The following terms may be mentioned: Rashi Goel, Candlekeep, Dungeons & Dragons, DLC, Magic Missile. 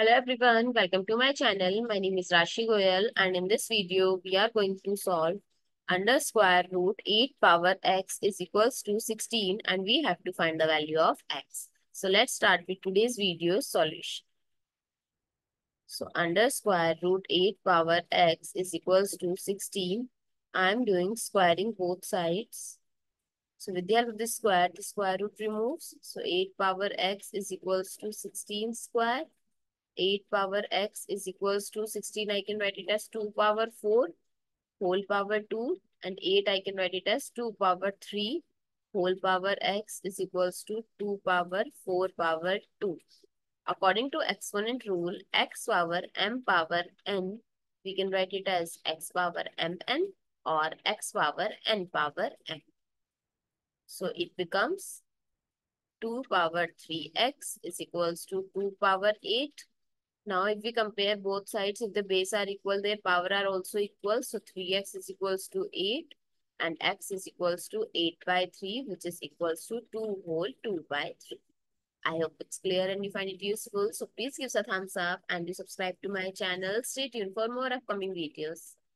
Hello everyone, welcome to my channel. My name is Rashi Goel and in this video we are going to solve under square root 8 power x is equals to 16 and we have to find the value of x. So let's start with today's video solution. So under square root 8 power x is equals to 16. I am doing squaring both sides. So with the help of the square root removes. So 8 power x is equals to 16 square. 8 power x is equals to 16, I can write it as 2 power 4 whole power 2, and 8 I can write it as 2 power 3 whole power x is equals to 2 power 4 power 2. According to exponent rule, x power m power n, we can write it as x power mn or x power n power m. So it becomes 2 power 3x is equals to 2 power 8. Now, if we compare both sides, if the base are equal, their power are also equal. So, 3x is equals to 8 and x is equals to 8 by 3, which is equals to 2 whole 2 by 3. I hope it's clear and you find it useful. So, please give us a thumbs up and do subscribe to my channel. Stay tuned for more upcoming videos.